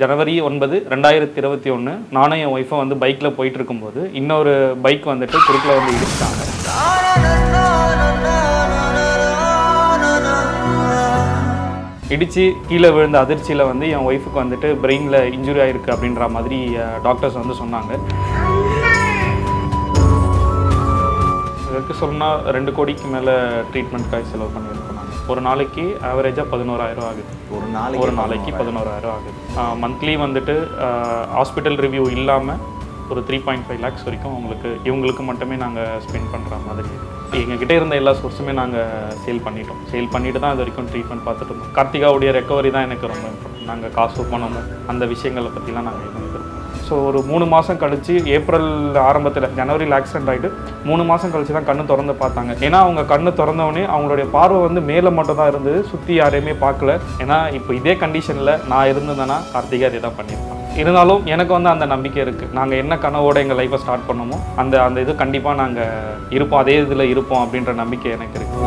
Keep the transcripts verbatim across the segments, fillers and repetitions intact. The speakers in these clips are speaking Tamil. जनवरी नाइन ट्वेंटी ट्वेंटी वन நானே என் வைஃபும் வந்து பைக்ல போயிட்டு இருக்கும்போது இன்னொரு பைக் வந்துட்டு குறுக்குல வந்து இடிச்சாங்க. இடிச்சி கீழே விழுந்த அதிர்ச்சியில வந்து என் வைஃபுக்கு வந்துட்டு பிரெயின்ல இன்ஜூரி ஆயிருக்கு அப்படின்ற மாதிரி டாக்டர்ஸ் வந்து சொன்னாங்க. சொன்னா ரெண்டு கோடிக்கு மேல ட்ரீட்மெண்ட்காக செலவு பண்ணியிருக்கோம். ஒரு நாளைக்கு ஆவரேஜா பதினோராயிரம் ஆகுது. ஒரு நாளைக்கு ஒரு நாளைக்கு பதினோராயிரம் ஆகுது. மந்த்லி வந்துட்டு ஹாஸ்பிட்டல் ரிவ்யூ இல்லாமல் ஒரு த்ரீ பாயிண்ட் ஃபைவ் லேக்ஸ் வரைக்கும் அவங்களுக்கு இவங்களுக்கு மட்டுமே நாங்கள் ஸ்பெண்ட் பண்ணுற மாதிரி. எங்ககிட்ட இருந்த எல்லா சோர்ஸுமே நாங்கள் சேல் பண்ணிட்டோம். சேல் பண்ணிட்டு தான் அது வரைக்கும் ட்ரீட்மெண்ட் பார்த்துட்டு இருந்தோம். கார்த்திகாவுடைய ரெக்கவரி தான் எனக்கு ரொம்ப இம்பார்ட்டன்ட். நாங்கள் காசு பண்ணோம் அந்த விஷயங்களை பற்றிலாம் நாங்கள் எழுதிக்கிறோம். ஸோ ஒரு மூணு மாதம் கழித்து ஏப்ரல் ஆரம்பத்தில் ஜனவரியில் ஆக்சிடென்ட் ஆகிட்டு மூணு மாதம் கழித்து தான் கண்ணு திறந்து பார்த்தாங்க. ஏன்னா அவங்க கண்ணு திறந்தவொடனே அவங்களுடைய பார்வை வந்து மேலே மட்டும் தான் இருந்தது, சுற்றி யாரையுமே பார்க்கல. ஏன்னா இப்போ இதே கண்டிஷனில் நான் இருந்ததுன்னா கார்த்திகா அதை தான் பண்ணியிருப்பேன். இருந்தாலும் எனக்கு வந்து அந்த நம்பிக்கை இருக்குது. நாங்கள் என்ன கனவோடு எங்கள் லைஃப்பை ஸ்டார்ட் பண்ணோமோ அந்த அந்த இது கண்டிப்பாக நாங்கள் இருப்போம், அதே இதில் இருப்போம் அப்படின்ற நம்பிக்கை எனக்கு இருக்குது.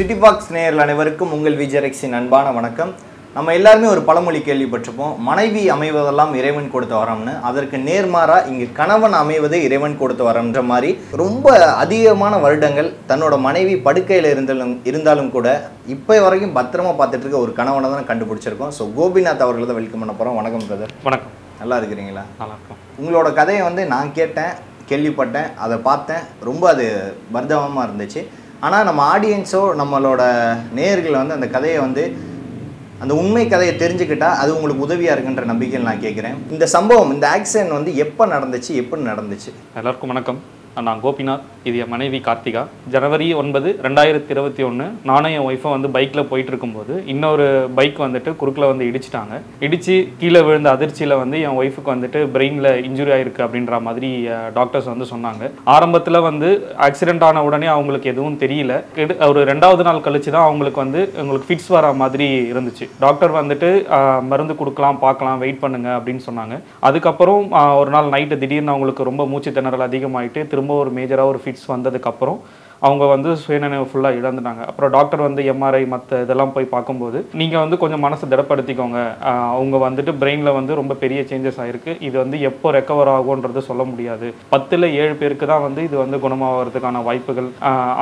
சிட்டி பாக்ஸ் நேயர்கள் அனைவருக்கும் உங்கள் விஜயரக்ஷின் அன்பான வணக்கம். நம்ம எல்லாருமே ஒரு பழமொழி கேள்விப்பட்டிருப்போம், மனைவி அமைவதெல்லாம் இறைவன் கொடுத்த வரம்னு. அதற்கு நேர்மாறாக இங்கே கணவன் அமைவதே இறைவன் கொடுத்த வரம்ன்ற மாதிரி ரொம்ப அதிகமான வருடங்கள் தன்னோட மனைவி படுக்கையில் இருந்தாலும் இருந்தாலும் கூட இப்போ வரைக்கும் பத்திரமா பார்த்துட்டு இருக்க ஒரு கணவனை தான் கண்டுபிடிச்சிருக்கோம். ஸோ கோபிநாத் அவர்களை தான் வெல்கம் பண்ண போகிறோம். வணக்கம் பிரதர். வணக்கம். நல்லா இருக்கிறீங்களா? நல்லா இருக்கும். உங்களோட கதையை வந்து நான் கேட்டேன், கேள்விப்பட்டேன், அதை பார்த்தேன். ரொம்ப அது பர்தவமாக இருந்துச்சு. ஆனால் நம்ம ஆடியன்ஸோ நம்மளோட நேயர்கள் வந்து அந்த கதையை வந்து அந்த உண்மை கதையை தெரிஞ்சுக்கிட்டால் அது உங்களுக்கு உதவியாக இருக்குன்ற நம்பிக்கையில் நான் கேட்குறேன். இந்த சம்பவம், இந்த ஆக்சிடென்ட் வந்து எப்போ நடந்துச்சு, எப்படி நடந்துச்சு? எல்லாருக்கும் வணக்கம். நான் கோபிநாத், இது என் மனைவி கார்த்திகா. ஜனவரி ஒன்பது ரெண்டாயிரத்தி இருபத்தி ஒன்று நானே என் ஒய்ஃபும் வந்து பைக்கில் போயிட்டு இருக்கும்போது இன்னொரு பைக் வந்துட்டு குறுக்கில் வந்து இடிச்சிட்டாங்க. இடித்து கீழே விழுந்த அதிர்ச்சியில் வந்து என் ஒய்ஃபுக்கு வந்துட்டு பிரெயினில் இன்ஜுரி ஆயிருக்கு அப்படின்ற மாதிரி டாக்டர்ஸ் வந்து சொன்னாங்க. ஆரம்பத்தில் வந்து ஆக்சிடென்ட் ஆன உடனே அவங்களுக்கு எதுவும் தெரியல. ஒரு ரெண்டாவது நாள் கழிச்சு தான் அவங்களுக்கு வந்து உங்களுக்கு ஃபிட்ஸ் வர மாதிரி இருந்துச்சு. டாக்டர் வந்துட்டு மருந்து கொடுக்கலாம், பார்க்கலாம், வெயிட் பண்ணுங்க அப்படின்னு சொன்னாங்க. அதுக்கப்புறம் ஒரு நாள் நைட்டு திடீர்னு அவங்களுக்கு ரொம்ப மூச்சு திணறல் அதிகமாகிட்டு ரொம்ப ஒரு மேஜராக ஒரு ஃபிட்ஸ் வந்ததுக்கப்புறம் அவங்க வந்து சுயநினைவு ஃபுல்லாக இழந்துட்டாங்க. அப்புறம் டாக்டர் வந்து எம்ஆர்ஐ மற்ற இதெல்லாம் போய் பார்க்கும்போது நீங்கள் வந்து கொஞ்சம் மனசை திடப்படுத்திக்கோங்க, அவங்க வந்துட்டு பிரெயினில் வந்து ரொம்ப பெரிய சேஞ்சஸ் ஆகிருக்கு, இது வந்து எப்போ ரெக்கவர் ஆகுன்றது சொல்ல முடியாது, பத்தில் ஏழு பேருக்கு தான் வந்து இது வந்து குணமாகிறதுக்கான வாய்ப்புகள்,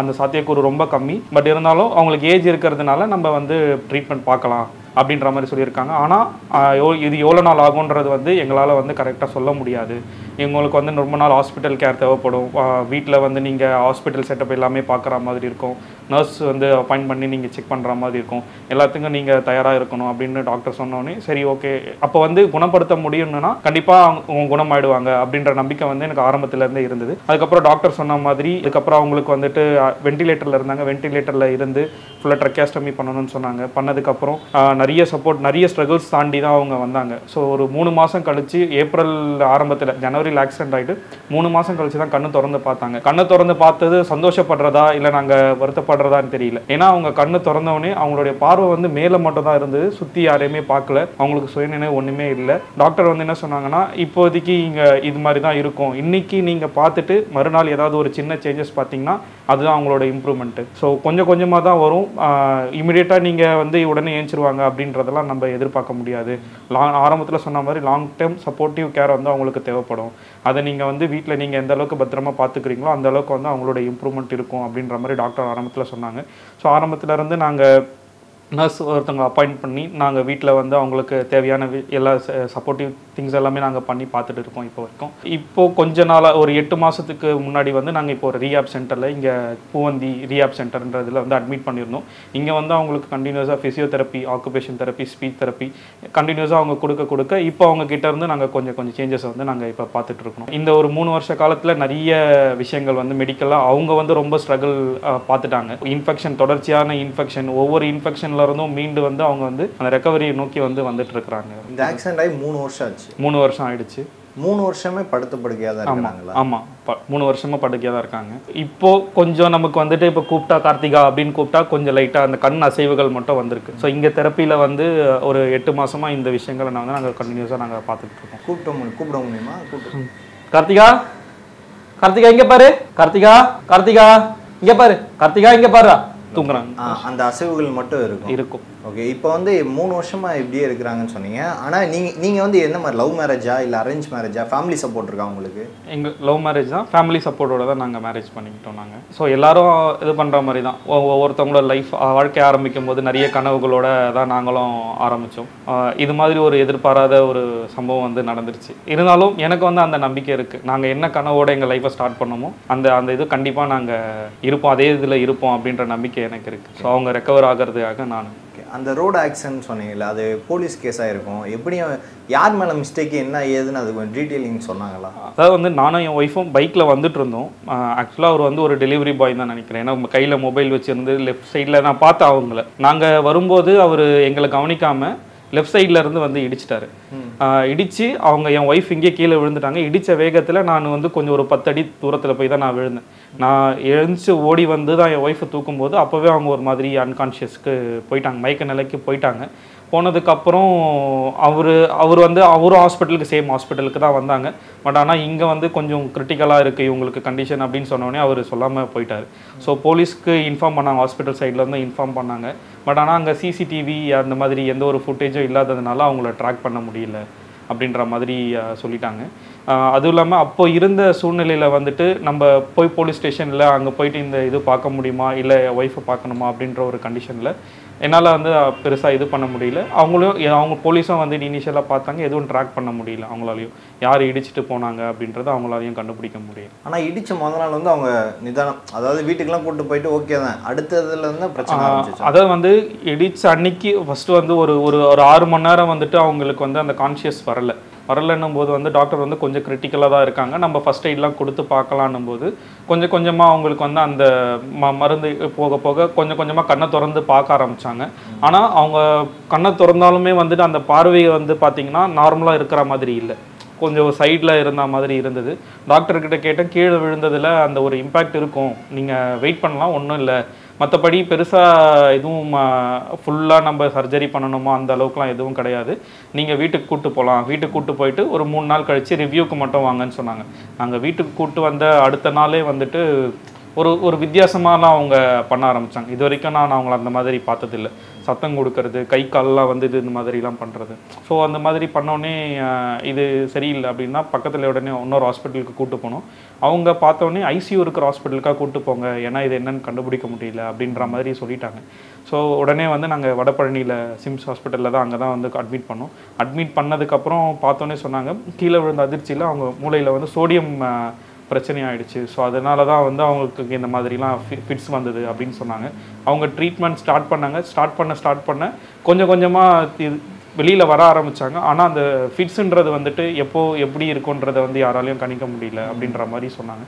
அந்த சாத்தியக்கூறு ரொம்ப கம்மி, பட் இருந்தாலும் அவங்களுக்கு ஏஜ் இருக்கிறதுனால நம்ம வந்து ட்ரீட்மெண்ட் பார்க்கலாம் அப்படின்ற மாதிரி சொல்லியிருக்காங்க. ஆனால் இது எவ்வளோ நாள் ஆகுன்றது வந்து எங்களால் வந்து கரெக்டாக சொல்ல முடியாது. எங்களுக்கு வந்து ரொம்ப நாள் ஹாஸ்பிட்டல் கேர் தேவைப்படும். வீட்டில் வந்து நீங்கள் ஹாஸ்பிட்டல் செட்டப் எல்லாமே பார்க்குற மாதிரி இருக்கும், நர்ஸ் வந்து அப்பாயிண்ட் பண்ணி நீங்கள் செக் பண்ணுற மாதிரி இருக்கும், எல்லாத்துக்கும் நீங்கள் தயாராக இருக்கணும் அப்படின்னு டாக்டர் சொன்னோன்னே சரி ஓகே, அப்போ வந்து குணப்படுத்த முடியும்னா கண்டிப்பாக அவங்க குணமாயிடுவாங்க அப்படின்ற நம்பிக்கை வந்து எனக்கு ஆரம்பத்துலேருந்தே இருந்தது. அதுக்கப்புறம் டாக்டர் சொன்ன மாதிரி இதுக்கப்புறம் அவங்களுக்கு வந்துட்டு வென்டிலேட்டரில் இருந்தாங்க. வென்டிலேட்டரில் இருந்து ஃபுல்லாக ட்ரக்கியாஸ்டமி பண்ணணும்னு சொன்னாங்க. பண்ணதுக்கப்புறம் நிறைய சப்போர்ட், நிறைய ஸ்ட்ரகிள்ஸ் தாண்டி தான் அவங்க வந்தாங்க. ஸோ ஒரு மூணு மாதம் கழித்து ஏப்ரல் ஆரம்பத்தில் ஜனவரியில் ஆக்சிடென்ட் ஆகிட்டு மூணு மாதம் கழிச்சு தான் கண்ணு திறந்து பார்த்தாங்க. கண்ணு திறந்து பார்த்தது சந்தோஷப்படுறதா இல்லை நாங்கள் வருத்தப்படுறதான்னு தெரியல. ஏன்னா அவங்க கண்ணு திறந்தவொடனே அவங்களுடைய பார்வை வந்து மேலே மட்டும் தான் இருந்தது, சுற்றி யாரையுமே பார்க்கல, அவங்களுக்கு சுயநினைவு ஒன்றுமே இல்லை. டாக்டர் வந்து என்ன சொன்னாங்கன்னா இப்போதைக்கு இங்கே இது மாதிரி தான் இருக்கும், இன்றைக்கி நீங்கள் பார்த்துட்டு மறுநாள் ஏதாவது ஒரு சின்ன சேஞ்சஸ் பார்த்தீங்கன்னா அதுதான் அவங்களோட இம்ப்ரூவ்மெண்ட்டு, ஸோ கொஞ்சம் கொஞ்சமாக தான் வரும், இமீடியட்டாக நீங்கள் வந்து உடனே ஏஞ்சிருவாங்க அப்படின்றதெல்லாம் நம்ம எதிர்பார்க்க முடியாது, லாங் ஆரம்பத்தில் சொன்ன மாதிரி லாங் டேர்ம் சப்போர்ட்டிவ் கேர் வந்து அவங்களுக்கு தேவைப்படும், அதை நீங்கள் வந்து வீட்டில் நீங்கள் எந்த அளவுக்கு பத்திரமா பார்த்துக்கிறீங்களோ அந்த அளவுக்கு வந்து அவங்களோட இம்ப்ரூவ்மெண்ட் இருக்கும் அப்படின்ற மாதிரி டாக்டர் ஆரம்பத்தில் சொன்னாங்க. ஸோ ஆரம்பத்தில் இருந்து நாங்கள் நர்ஸ் ஒருத்தவங்க அப்பாயிண்ட் பண்ணி நாங்கள் வீட்டில் வந்து அவங்களுக்கு தேவையான எல்லா சப்போர்ட்டிவ் திங்ஸ் எல்லாமே நாங்கள் பண்ணி பார்த்துட்டு இருக்கோம் இப்போ வரைக்கும். இப்போது கொஞ்ச நாளாக ஒரு எட்டு மாதத்துக்கு முன்னாடி வந்து நாங்கள் இப்போ ஒரு ரீஹாப் சென்டரில் இங்கே பூவந்தி ரீஹாப் சென்டர்ன்றதில் வந்து அட்மிட் பண்ணியிருந்தோம். இங்கே வந்து அவங்களுக்கு கண்டினியூஸாக physiotherapy, occupation therapy, speech therapy கண்டினியூஸாக அவங்க கொடுக்க கொடுக்க இப்போ அவங்க கிட்டேருந்து நாங்கள் கொஞ்சம் கொஞ்சம் சேஞ்சஸ் வந்து நாங்கள் இப்போ பார்த்துட்டு இருக்கோம். இந்த ஒரு மூணு வருஷ காலத்தில் நிறைய விஷயங்கள் வந்து மெடிக்கலாக அவங்க வந்து ரொம்ப ஸ்ட்ரகிள் பார்த்துட்டாங்க. இன்ஃபெக்ஷன், தொடர்ச்சியான இன்ஃபெக்ஷன், ஒவ்வொரு இன்ஃபெக்ஷனில் இருந்தும் மீண்டு வந்து அவங்க வந்து அந்த ரெக்கவரியை நோக்கி வந்து வந்துட்டு இருக்காங்க. இந்த ஆக்சிடென்ட் ஆகி மூணு வருஷம் ஆச்சு. மூணு வருஷம் ஆயிடுச்சு. மூணு வருஷமே படுத்து படுக்கையாக தான் இருக்காங்களா? ஆமாம், மூணு வருஷமாக படுக்கையாக தான் இருக்காங்க. இப்போது கொஞ்சம் நமக்கு வந்துட்டு இப்போ கூப்பிட்டா கார்த்திகா அப்படின்னு கூப்பிட்டா கொஞ்சம் லைட்டாக அந்த கண் அசைவுகள் மட்டும் வந்திருக்கு. ஸோ இங்கே தெரப்பியில் வந்து ஒரு எட்டு மாதமாக இந்த விஷயங்களை நாங்கள் நாங்கள் கண்டினியூஸாக நாங்கள் பார்த்துட்டு இருக்கோம். கூப்பிட்டோம் கூப்பிட முடியுமா? கூப்பிட்டோம். கார்த்திகா, கார்த்திகா இங்கே பாரு, கார்த்திகா, கார்த்திகா இங்கே பாரு, கார்த்திகா இங்கே பாரு, தூங்குறாங்க. அந்த அசைவுகள் மட்டும் இருக்கும் இருக்கும் ஓகே. இப்போ வந்து மூணு வருஷமா இப்படியே இருக்கிறாங்கன்னு சொன்னீங்க. ஆனால் நீங்கள் நீங்கள் வந்து என்ன மாதிரி லவ் மேரேஜா இல்லை அரேஞ்ச் மேரேஜா? ஃபேமிலி சப்போர்ட் இருக்கா உங்களுக்கு? எங்கள் லவ் மேரேஜ் தான், ஃபேமிலி சப்போர்ட்டோட தான் நாங்கள் மேரேஜ் பண்ணிக்கிட்டோம் நாங்கள். ஸோ எல்லாரும் இது பண்ணுற மாதிரி தான், ஒவ்வொருத்தவங்களோட லைஃப் வாழ்க்கை ஆரம்பிக்கும் போது நிறைய கனவுகளோட தான் நாங்களும் ஆரம்பித்தோம். இது மாதிரி ஒரு எதிர்பாராத ஒரு சம்பவம் வந்து நடந்துருச்சு. இருந்தாலும் எனக்கு வந்து அந்த நம்பிக்கை இருக்குது, நாங்கள் என்ன கனவோட எங்கள் லைஃப்பை ஸ்டார்ட் பண்ணோமோ அந்த அந்த இது கண்டிப்பாக நாங்கள் இருப்போம், அதே இதில் இருப்போம் அப்படின்ற நம்பிக்கை எனக்கு இருக்குது. ஸோ அவங்க ரெக்கவர் ஆகிறதுக்காக நான் அந்த ரோடு ஆக்சிடென்ட் சொன்னீங்களே, அது போலீஸ் கேஸாக இருக்கும், எப்படியும் யார் மேலே மிஸ்டேக்கு என்ன ஏதுன்னு அது கொஞ்சம் டீட்டெயிலிங் சொன்னாங்களா? அதாவது வந்து நானும் என் ஒய்ஃபும் பைக்கில் வந்துட்டு இருந்தோம். ஆக்சுவலாக அவர் வந்து ஒரு டெலிவரி பாய் தான் நினைக்கிறேன், ஏன்னா கையில் மொபைல் வச்சுருந்து லெஃப்ட் சைடில் நான் பார்த்தேன் அவங்கள. நாங்கள் வரும்போது அவர் எங்களை கவனிக்காமல் லெஃப்ட் சைடில் இருந்து வந்து இடிச்சிட்டாரு. இடித்து அவங்க என் ஒய்ஃப் இங்கே கீழே விழுந்துட்டாங்க. இடித்த வேகத்தில் நான் வந்து கொஞ்சம் ஒரு பத்து அடி தூரத்தில் போய் தான் நான் விழுந்தேன். நான் எழுந்துச்சு ஓடி வந்து தான் என் ஒய்ஃபை தூக்கும்போது அப்போவே அவங்க ஒரு மாதிரி அன்கான்ஷியஸ்க்கு போயிட்டாங்க, மயக்க நிலைக்கு போயிட்டாங்க. போனதுக்கப்புறம் அவர் அவர் வந்து அவரும் ஹாஸ்பிட்டலுக்கு சேம் ஹாஸ்பிட்டலுக்கு தான் வந்தாங்க. பட் ஆனால் இங்கே வந்து கொஞ்சம் கிரிட்டிக்கலாக இருக்குது இவங்களுக்கு கண்டிஷன் அப்படின்னு சொன்னோடனே அவர் சொல்லாமல் போயிட்டார். ஸோ போலீஸ்க்கு இன்ஃபார்ம் பண்ணாங்க, ஹாஸ்பிட்டல் சைட்லேருந்து இன்ஃபார்ம் பண்ணாங்க. பட் ஆனால் அங்கே சிசிடிவி அந்த மாதிரி எந்த ஒரு ஃபுட்டேஜும் இல்லாததுனால அவங்கள ட்ராக் பண்ண முடியல அப்படின்ற மாதிரி சொல்லிட்டாங்க. அதுவும் இல்லாமல் அப்போ இருந்த சூழ்நிலையில் வந்துட்டு நம்ம போய் போலீஸ் ஸ்டேஷனில் அங்கே போயிட்டு இந்த இது பார்க்க முடியுமா இல்லை ஒய்ஃபை பார்க்கணுமா அப்படின்ற ஒரு கண்டிஷனில் என்னால் வந்து பெருசாக இது பண்ண முடியல. அவங்களும் அவங்க போலீஸும் வந்து இனிஷியலாக பார்த்தாங்க, எதுவும் ட்ராக் பண்ண முடியல அவங்களாலையும், யார் இடிச்சிட்டு போனாங்க அப்படின்றத அவங்களாலையும் கண்டுபிடிக்க முடியும். ஆனால் இடித்த முதல் நாள் வந்து அவங்க நிதானம், அதாவது வீட்டுக்கெல்லாம் கூப்பிட்டு போயிட்டு ஓகே தான், அடுத்ததுலேருந்து பிரச்சனை. அதாவது வந்து இடித்த அன்னைக்கு ஃபஸ்ட்டு வந்து ஒரு ஒரு ஆறு மணி நேரம் வந்துட்டு அவங்களுக்கு வந்து அந்த கான்ஷியஸ் வரலை வரலன்னும் போது வந்து டாக்டர் வந்து கொஞ்சம் கிரிட்டிக்கலாக தான் இருக்காங்க, நம்ம ஃபஸ்ட் எய்ட்லாம் கொடுத்து பார்க்கலான்னும் போது கொஞ்சம் கொஞ்சமாக அவங்களுக்கு வந்து அந்த ம மருந்து போக போக கொஞ்சம் கொஞ்சமாக கண்ணை திறந்து பார்க்க ஆரம்பித்தாங்க. ஆனால் அவங்க கண்ணை திறந்தாலுமே வந்துட்டு அந்த பார்வையை வந்து பார்த்திங்கன்னா நார்மலாக இருக்கிற மாதிரி இல்லை, கொஞ்சம் சைடில் இருந்த மாதிரி இருந்தது. டாக்டர்கிட்ட கேட்டால் கீழே விழுந்ததில் அந்த ஒரு இம்பேக்ட் இருக்கும், நீங்கள் வெயிட் பண்ணலாம், ஒன்றும் இல்லை, மற்றபடி பெருசாக எதுவும் ஃபுல்லாக நம்ம சர்ஜரி பண்ணணுமோ அந்த அளவுக்குலாம் எதுவும் கிடையாது, நீங்கள் வீட்டுக்கு கூப்பிட்டு போகலாம், வீட்டுக்கு கூப்பிட்டு போயிட்டு ஒரு மூணு நாள் கழித்து ரிவ்யூக்கு மட்டும் வாங்கன்னு சொன்னாங்க. நாங்கள் வீட்டுக்கு கூப்பிட்டு வந்த அடுத்த நாளே வந்துட்டு ஒரு ஒரு வித்தியாசமாலாம் அவங்க பண்ண ஆரம்பித்தாங்க. இது வரைக்கும் நான் அவங்கள அந்த மாதிரி பார்த்ததில்லை, சத்தம் கொடுக்கறது, கை கால்லாம் வந்து இது இந்த மாதிரிலாம் பண்ணுறது. ஸோ அந்த மாதிரி பண்ணோடனே இது சரியில்லை அப்படின்னா பக்கத்தில் உடனே இன்னொரு ஹாஸ்பிட்டலுக்கு கூப்பிட்டு போனோம். அவங்க பார்த்தோன்னே ஐசியூ இருக்கிற ஹாஸ்பிட்டலுக்காக கூப்பிட்டு போங்க, ஏன்னா இது என்னென்னு கண்டுபிடிக்க முடியல அப்படின்ற மாதிரி சொல்லிட்டாங்க. ஸோ உடனே வந்து நாங்கள் வடபழனியில் சிம்ஸ் ஹாஸ்பிட்டலில் தான் அங்கே தான் வந்து அட்மிட் பண்ணோம். அட்மிட் பண்ணதுக்கப்புறம் பார்த்தோன்னே சொன்னாங்க, கீழே விழுந்த அதிர்ச்சியில் அவங்க மூளையில் வந்து சோடியம் பிரச்சனை ஆகிடுச்சு, ஸோ அதனால தான் வந்து அவங்களுக்கு இந்த மாதிரிலாம் ஃபிட்ஸ் வந்தது அப்படின்னு சொன்னாங்க. அவங்க ட்ரீட்மெண்ட் ஸ்டார்ட் பண்ணாங்க, ஸ்டார்ட் பண்ண ஸ்டார்ட் பண்ண கொஞ்சம் கொஞ்சமாக வெளியில் வர ஆரம்பித்தாங்க. ஆனால் அந்த ஃபிட்ஸுன்றது வந்துட்டு எப்போது எப்படி இருக்குன்றதை வந்து யாராலையும் கணிக்க முடியல அப்படின்ற மாதிரி சொன்னாங்க.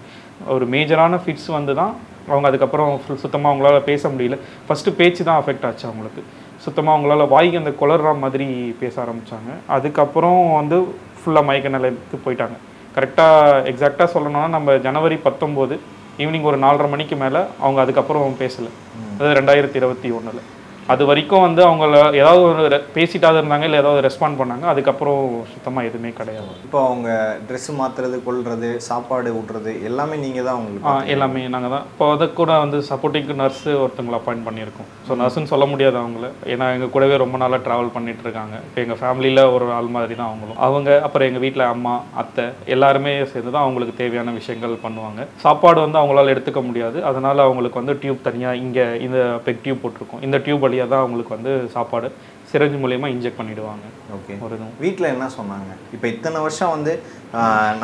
ஒரு மேஜரான ஃபிட்ஸ் வந்து தான் அவங்க அதுக்கப்புறம் ஃபுல் சுத்தமாக அவங்களால பேச முடியல, ஃபஸ்ட்டு பேச்சு தான் அஃபெக்ட் ஆச்சு அவங்களுக்கு, சுத்தமாக அவங்களால வாய்க்கு அந்த கொளர்ற மாதிரி பேச ஆரம்பித்தாங்க. அதுக்கப்புறம் வந்து ஃபுல்லாக மயக்க நிலைக்கு போயிட்டாங்க. கரெக்டாக எக்ஸாக்டாக சொல்லணும்னா நம்ம ஜனவரி பத்தொம்போது ஈவினிங் ஒரு நாலரை மணிக்கு மேலே அவங்க அதுக்கப்புறம் பேசலை, அதாவது ரெண்டாயிரத்தி இருபத்தி ஒன்றில். அது வரைக்கும் வந்து அவங்கள ஏதாவது ஒரு பேசிட்டாது இருந்தாங்க, இல்லை ஏதாவது ரெஸ்பாண்ட் பண்ணாங்க, அதுக்கப்புறம் சுத்தமாக எதுவுமே கிடையாது. இப்போ அவங்க ட்ரெஸ்ஸு மாற்றுறது, கொள்வது, சாப்பாடு ஊட்டுறது எல்லாமே நீங்கள் தான் அவங்களுக்கு? எல்லாமே நாங்கள் தான். இப்போ அதை கூட வந்து சப்போர்ட்டிங்க்கு நர்ஸு ஒருத்தவங்களை அப்பாயிண்ட் பண்ணியிருக்கோம். ஸோ நர்ஸுன்னு சொல்ல முடியாது அவங்கள, ஏன்னா எங்கள் கூடவே ரொம்ப நாளாக ட்ராவல் பண்ணிட்டு இருக்காங்க. இப்போ எங்கள் ஃபேமிலியில் ஒரு ஆள் மாதிரி தான் அவங்களும். அவங்க அப்புறம் எங்கள் வீட்டில் அம்மா, அத்தை எல்லாருமே சேர்ந்து தான் அவங்களுக்கு தேவையான விஷயங்கள் பண்ணுவாங்க. சாப்பாடு வந்து அவங்களால எடுத்துக்க முடியாது, அதனால் அவங்களுக்கு வந்து டியூப் தனியாக இங்கே இந்த பெக் டியூப் போட்டிருக்கோம், இந்த டியூப் வழியாக தான் அவங்களுக்கு வந்து சாப்பாடு சிரஞ்சு மூலமா இன்ஜெக்ட் பண்ணிடுவாங்க. ஓகே, ஒரு வீட்டில் என்ன சொன்னாங்க? இப்போ இத்தனை வருஷம் வந்து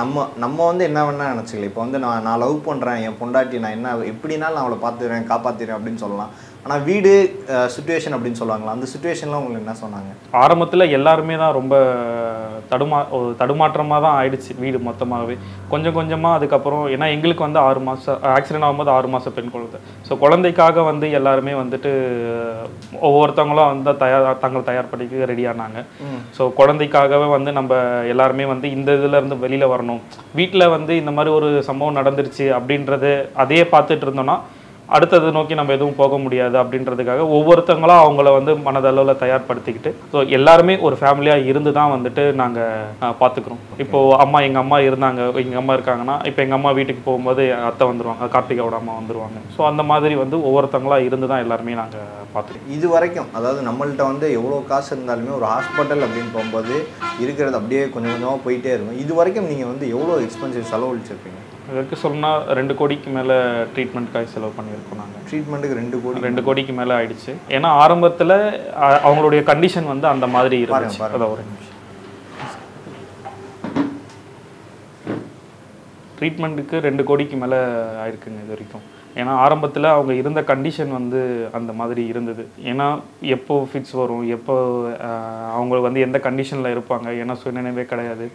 நம்ம நம்ம வந்து என்ன வேணால் நினச்சிக்கல, இப்போ வந்து நான் நான் லவ் பண்ணுறேன், என் பொண்டாட்டி நான் என்ன எப்படினாலும் நான் அவளை பார்த்துக்கிறேன், காப்பாற்றிடுறேன் அப்படின்னு சொல்லலாம். ஆனால் வீடு சுச்சுவேஷன் அப்படின்னு சொல்லுவாங்களா, அந்த சுச்சுவேஷன்லாம் உங்களுக்கு என்ன சொன்னாங்க? ஆரம்பத்தில் எல்லாருமே தான் ரொம்ப தடுமா தடுமாற்றமாக தான் ஆயிடுச்சு வீடு மொத்தமாகவே. கொஞ்சம் கொஞ்சமாக அதுக்கப்புறம், ஏன்னா எங்களுக்கு வந்து ஆறு மாதம் ஆக்சிடென்ட் ஆகும்போது ஆறு மாதம் பெண் குழந்தை, ஸோ குழந்தைக்காக வந்து எல்லாருமே வந்துட்டு ஒவ்வொருத்தவங்களும் வந்து தயார் தாங்கள் தயார்படுத்திக்க ரெடியானாங்க. ஸோ குழந்தைக்காகவே வந்து நம்ம எல்லாருமே வந்து இந்த இதுலேருந்து வெளியில் வரணும். வீட்டில் வந்து இந்த மாதிரி ஒரு சம்பவம் நடந்துருச்சு அப்படின்றது அதையே பார்த்துட்டு இருந்தோன்னா அடுத்தது நோக்கி நம்ம எதுவும் போக முடியாது அப்படின்றதுக்காக ஒவ்வொருத்தங்களா அவங்கள வந்து மனதளவுல தயார்படுத்திக்கிட்டு சோ எல்லாரும் ஒரு ஃபேமிலியா இருந்து தான் வந்துட்டு நாங்க பாத்துக்குறோம். இப்போ அம்மா எங்க அம்மா இருந்தாங்க, எங்க அம்மா இருக்காங்கனா இப்போ எங்க அம்மா வீட்டுக்கு போயும்போது அத்தை வந்துருவாங்க, கார்த்திகோட அம்மா வந்துருவாங்க. சோ அந்த மாதிரி வந்து ஒவ்வொருத்தங்களா இருந்து தான் எல்லாரும் நாங்க பாத்துக்குறோம். இது வரைக்கும் அதாவது நம்மள்ட்ட வந்து எவ்வளவு காசு இருந்தாலுமே ஒரு ஹாஸ்பிடல் அப்படினு போயும்போது இருக்குறது அப்படியே கொஞ்சம் கொஞ்சமா போயிட்டே இருக்கும். இது வரைக்கும் நீங்க வந்து எவ்வளவு எக்ஸ்பென்சிவ் செலவழிச்சிருப்பீங்க? இதற்கு சொன்னால் ரெண்டு கோடிக்கு மேலே ட்ரீட்மெண்ட்டுக்காக செலவு பண்ணியிருக்கோம். நாங்கள் ட்ரீட்மெண்ட்டுக்கு ரெண்டு கோடி ரெண்டு கோடிக்கு மேலே ஆயிடுச்சு. ஏன்னா ஆரம்பத்தில் அவங்களுடைய கண்டிஷன் வந்து அந்த மாதிரி இருந்துச்சு. அதான் ஒரு நிமிஷம் ட்ரீட்மெண்ட்டுக்கு ரெண்டு கோடிக்கு மேலே ஆயிருக்குங்க இது வரைக்கும். ஏன்னா ஆரம்பத்தில் அவங்க இருந்த கண்டிஷன் வந்து அந்த மாதிரி இருந்தது. ஏன்னா எப்போ ஃபிட்ஸ் வரும், எப்போ அவங்க வந்து எந்த கண்டிஷனில் இருப்பாங்க, ஏன்னா சுயநினைவே கிடையாது.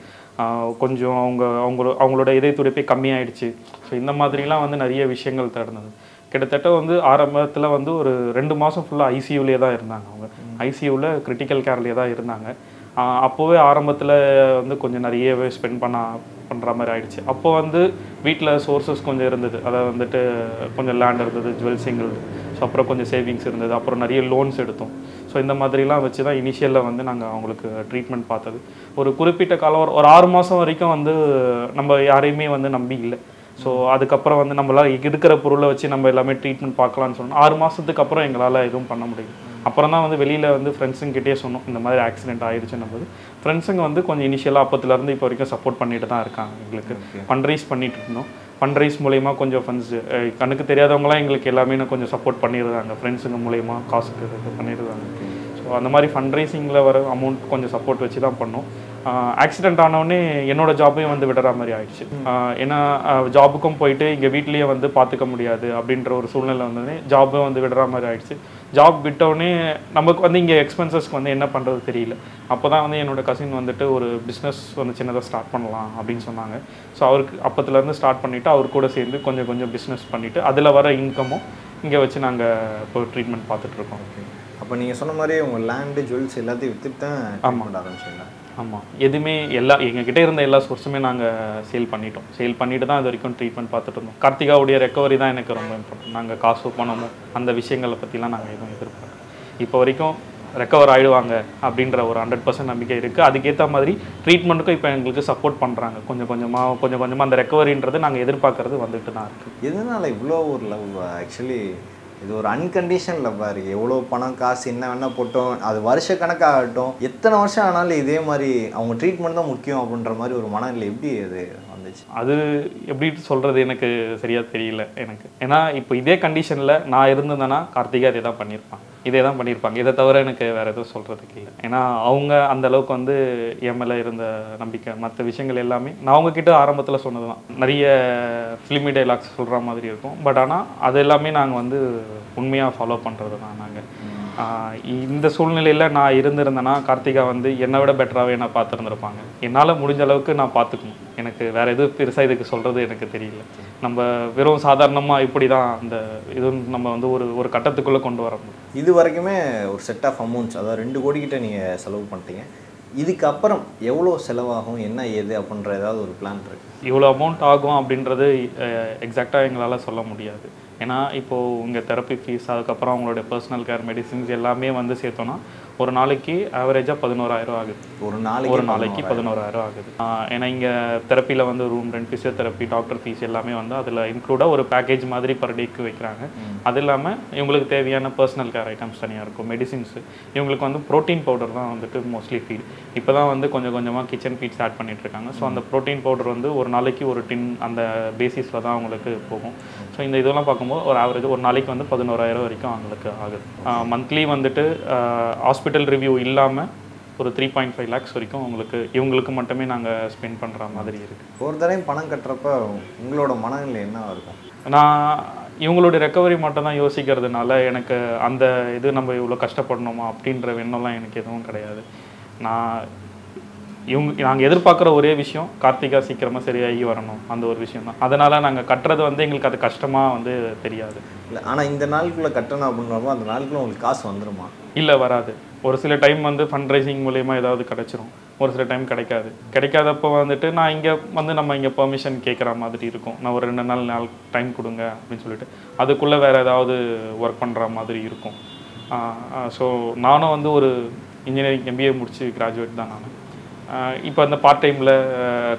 கொஞ்சம் அவங்க அவங்களோ அவங்களோட இதய துடிப்பே கம்மியாயிடுச்சு. ஸோ இந்த மாதிரிலாம் வந்து நிறைய விஷயங்கள் தடுந்தது. கிட்டத்தட்ட வந்து ஆரம்பத்தில் வந்து ஒரு ரெண்டு மாதம் ஃபுல்லாக ஐசியூவிலே தான் இருந்தாங்க. அவங்க ஐசியூவில் கிரிட்டிக்கல் கேர்லேயே தான் இருந்தாங்க. அப்போவே ஆரம்பத்தில் வந்து கொஞ்சம் நிறையவே ஸ்பெண்ட் பண்ண பண்ணுற மாதிரி ஆயிடுச்சு. அப்போ வந்து வீட்டில் சோர்ஸஸ் கொஞ்சம் இருந்தது. அதை வந்துட்டு கொஞ்சம் லேண்ட் இருந்தது, ஜுவல் சிங்கிள், ஸோ அப்புறம் கொஞ்சம் சேவிங்ஸ் இருந்தது, அப்புறம் நிறைய லோன்ஸ் எடுத்தோம். ஸோ இந்த மாதிரிலாம் வச்சு தான் இனிஷியலில் வந்து நாங்கள் அவங்களுக்கு ட்ரீட்மெண்ட் பார்த்தது. ஒரு குறிப்பிட்ட காலம் ஒரு ஆறு மாதம் வரைக்கும் வந்து நம்ம யாரையுமே வந்து நம்பி இல்லை. ஸோ அதுக்கப்புறம் வந்து நம்மளால் இருக்கிற பொருளை வச்சு நம்ம எல்லாமே ட்ரீட்மெண்ட் பார்க்கலான்னு சொன்னோம். ஆறு மாதத்துக்கு அப்புறம் எங்களால் எதுவும் பண்ண முடியும். அப்புறம் தான் வந்து வெளியில் வந்து ஃப்ரெண்ட்ஸுங்கிட்டே சொன்னோம் இந்த மாதிரி ஆக்சிடென்ட் ஆயிடுச்சுன்னும் போது ஃப்ரெண்ட்ஸுங்க வந்து கொஞ்சம் இனிஷியலாக அப்போத்துலேருந்து இப்போ வரைக்கும் சப்போர்ட் பண்ணிட்டு தான் இருக்காங்க. எங்களுக்கு ஃபண்ட்ரைஸ் பண்ணிட்டு இருந்தோம். ஃபண்ட்ரைஸ் மூலயமா கொஞ்சம் ஃபண்ட்ஸ் கண்ணுக்கு தெரியாதவங்களாம் எங்களுக்கு எல்லாமே கொஞ்சம் சப்போர்ட் பண்ணிடுறாங்க. ஃப்ரெண்ட்ஸுங்க மூலயமா காசுக்கு இது பண்ணிடுறாங்க. ஸோ அந்த மாதிரி ஃபண்ட்ரைஸிங்கில் வர அமௌண்ட் கொஞ்சம் சப்போர்ட் வச்சு தான் பண்ணோம். ஆக்சிடெண்ட் ஆனவுடனே என்னோடய ஜாபையும் வந்து விடுற மாதிரி ஆயிடுச்சு. ஏன்னா ஜாபுக்கும் போயிட்டு இங்கே வீட்லேயே வந்து பார்த்துக்க முடியாது அப்படின்ற ஒரு சூழ்நிலை வந்தோடனே ஜாபும் வந்து விடுற மாதிரி ஆயிடுச்சு. ஜாப் விட்டோடனே நமக்கு வந்து இங்கே எக்ஸ்பென்சஸ்க்கு வந்து என்ன பண்ணுறது தெரியல. அப்போ தான் வந்து என்னோடய கசின் வந்துட்டு ஒரு பிஸ்னஸ் வந்து சின்னதாக ஸ்டார்ட் பண்ணலாம் அப்படின்னு சொன்னாங்க. ஸோ அவருக்கு அப்போத்துலேருந்து ஸ்டார்ட் பண்ணிவிட்டு அவர் கூட சேர்ந்து கொஞ்சம் கொஞ்சம் பிஸ்னஸ் பண்ணிவிட்டு அதில் வர இன்கமும் இங்கே வச்சு நாங்கள் இப்போ ட்ரீட்மெண்ட் பார்த்துட்ருக்கோம். ஓகே, அப்போ நீங்கள் சொன்ன மாதிரி உங்கள் லேண்டு ஜுவல்ஸ் எல்லாத்தையும் விற்றுட்டு தான் அமௌண்ட் ஆரம்பிச்சிங்களா? ஆமாம், எதுவுமே எல்லா எங்ககிட்ட இருந்த எல்லா சோர்ஸுமே நாங்கள் சேல் பண்ணிட்டோம். சேல் பண்ணிட்டு தான் அது வரைக்கும் ட்ரீட்மெண்ட் பார்த்துட்டு இருந்தோம். கார்த்திகாவுடைய ரெக்கவரி தான் எனக்கு ரொம்ப இம்பார்ட்டன்ட். நாங்கள் காசு பணமோ அந்த விஷயங்களை பற்றிலாம் நாங்கள் எதுவும் எதிர்பார்க்கல. இப்போ வரைக்கும் ரெக்கவர் ஆகிடுவாங்க அப்படின்ற ஒரு ஹண்ட்ரட் பர்சன்ட் நம்பிக்கை இருக்குது. அதுக்கேற்ற மாதிரி ட்ரீட்மெண்ட்டுக்கும் இப்போ எங்களுக்கு சப்போர்ட் பண்ணுறாங்க. கொஞ்சம் கொஞ்சமாக கொஞ்சம் கொஞ்சமாக அந்த ரெக்கவரின்றது நாங்கள் எதிர்பார்க்கறது வந்துட்டு தான் இருக்குது. எதனால் இவ்வளோ ஒரு லவ்? ஆக்சுவலி இது ஒரு அன்கண்டிஷன் லவ்வாக இருக்குது. எவ்வளோ பணம் காசு என்ன வேணால் போட்டோம், அது வருஷ கணக்காகட்டும், எத்தனை வருஷம் ஆனாலும் இதே மாதிரி அவங்க ட்ரீட்மெண்ட் தான் முக்கியம் அப்படின்ற மாதிரி ஒரு மனநிலை எப்படி அது வந்துச்சு? அது எப்படி சொல்கிறது எனக்கு சரியாக தெரியல எனக்கு. ஏன்னா இப்போ இதே கண்டிஷனில் நான் இருந்தேன்னா கார்த்திகா இதே தான் பண்ணியிருப்பான் இதே தான் பண்ணியிருப்பாங்க. இதை தவிர எனக்கு வேறு எதுவும் சொல்கிறதுக்கு இல்லை. ஏன்னா அவங்க அந்தளவுக்கு வந்து என் மேலே இருந்த நம்பிக்கை மற்ற விஷயங்கள் எல்லாமே நான் அவங்கக்கிட்ட ஆரம்பத்தில் சொன்னது தான். நிறைய ஃபிலிமி டைலாக்ஸ் சொல்கிற மாதிரி இருக்கும். பட் ஆனால் அது எல்லாமே நாங்கள் வந்து உண்மையாக ஃபாலோ பண்ணுறது தான். நாங்கள் இந்த சூழ்நிலையில் நான் இருந்திருந்தேன்னா கார்த்திகா வந்து என்னை விட பெட்டராகவே நான் பார்த்துருந்துருப்பாங்க. என்னால் முடிஞ்ச அளவுக்கு நான் பார்த்துக்கணும். எனக்கு வேறு எதுவும் பெருசாக இதுக்கு சொல்கிறது எனக்கு தெரியல. நம்ம வெறும் சாதாரணமாக இப்படி தான் அந்த இது நம்ம வந்து ஒரு ஒரு கட்டத்துக்குள்ளே கொண்டு வரோம். இது வரைக்குமே ஒரு செட் ஆஃப் அமௌண்ட்ஸ் அதாவது ரெண்டு கோடிக்கிட்ட நீங்கள் செலவு பண்ணிட்டீங்க. இதுக்கப்புறம் எவ்வளோ செலவாகும் என்ன ஏது அப்படின்ற ஏதாவது ஒரு பிளான் இருக்குது? இவ்வளோ அமௌண்ட் ஆகும் அப்படின்றது எக்ஸாக்டாக எங்களால் சொல்ல முடியாது. ஏன்னா இப்போது உங்கள் தெரப்பி ஃபீஸ் அதுக்கப்புறம் அவங்களுடைய பர்சனல் கேர் மெடிசின்ஸ் எல்லாமே வந்து சேர்த்தோன்னா ஒரு நாளைக்கு ஆவரேஜாக பதினோராயிரம் ஆகுது. ஒரு நாளைக்கு ஒரு நாளைக்கு பதினோராயிரம் ஆகுது. ஏன்னா இங்கே தெரப்பியில் வந்து room rent physiotherapy doctor fees எல்லாமே வந்து அதில் இன்க்ளூடாக ஒரு பேக்கேஜ் மாதிரி பர் டேக்கு வைக்கிறாங்க. அது இல்லாமல் இவங்களுக்கு தேவையான பர்சனல் கேர் ஐட்டம்ஸ் தனியாக இருக்கும். மெடிசின்ஸு இவங்களுக்கு வந்து ப்ரோட்டீன் பவுடர் தான் வந்துட்டு மோஸ்ட்லி ஃபீட். இப்போ தான் வந்து கொஞ்சம் கொஞ்சமாக கிச்சன் ஃபீட்ஸ் ஆட் பண்ணிகிட்ருக்காங்க. ஸோ அந்த ப்ரோட்டீன் பவுடர் வந்து ஒரு நாளைக்கு ஒரு டின் அந்த பேசிஸில் தான் அவங்களுக்கு போகும். ஸோ இந்த இதெல்லாம் பார்க்கும்போது ஒரு ஆவரேஜ் ஒரு நாளைக்கு வந்து பதினோராயிரம் வரைக்கும் அவங்களுக்கு ஆகுது. மந்த்லி வந்துட்டு ஹாஸ்பிட்டல் ரிவ்யூ இல்லாமல் ஒரு த்ரீ பாயிண்ட் ஃபைவ் லேக்ஸ் வரைக்கும் அவங்களுக்கு இவங்களுக்கு மட்டுமே நாங்கள் ஸ்பெண்ட் பண்ணுற மாதிரி இருக்குது. ஒரு தடவை பணம் கட்டுறப்ப உங்களோட மனநிலை என்ன இருக்கும்? நான் இவங்களோட ரெக்கவரி மட்டும் தான் யோசிக்கிறதுனால எனக்கு அந்த இது நம்ம இவ்வளோ கஷ்டப்படணுமா அப்படின்ற எண்ணம்லாம் எனக்கு எதுவும் கிடையாது. நான் இவங்க நாங்கள் எதிர்பார்க்குற ஒரே விஷயம் கார்த்திகா சீக்கிரமாக சரியாகி வரணும், அந்த ஒரு விஷயம் தான். அதனால் நாங்கள் கட்டுறது வந்து எங்களுக்கு அது கஷ்டமாக வந்து தெரியாது. இல்லை, ஆனால் இந்த நாளுக்குள்ளே கட்டணும் அப்படின்றப்போ அந்த நாளுக்குள்ளே உங்களுக்கு காசு வந்துடுமா? இல்லை, வராது. ஒரு சில டைம் வந்து ஃபண்ட் ரைசிங் மூலயமா ஏதாவது கிடச்சிரும். ஒரு சில டைம் கிடைக்காது. கிடைக்காதப்போ வந்துட்டு நான் இங்கே வந்து நம்ம இங்கே பெர்மிஷன் கேட்குற மாதிரி இருக்கும். நான் ஒரு ரெண்டு நாள் நாள் டைம் கொடுங்க அப்படின்னு சொல்லிட்டு அதுக்குள்ளே வேறு ஏதாவது ஒர்க் பண்ணுற மாதிரி இருக்கும். ஸோ நானும் வந்து ஒரு இன்ஜினியரிங் எம்பிஏ முடித்து கிராஜுவேட் தான் நான். இப்போ அந்த பார்ட் டைமில்